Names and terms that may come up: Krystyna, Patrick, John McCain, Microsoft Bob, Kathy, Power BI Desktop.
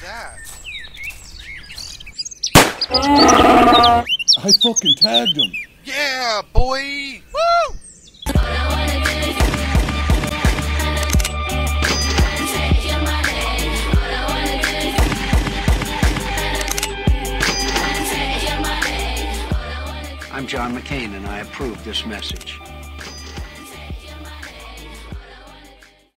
that? I fucking tagged him. Yeah, boy! Woo! I'm John McCain, and I approve this message.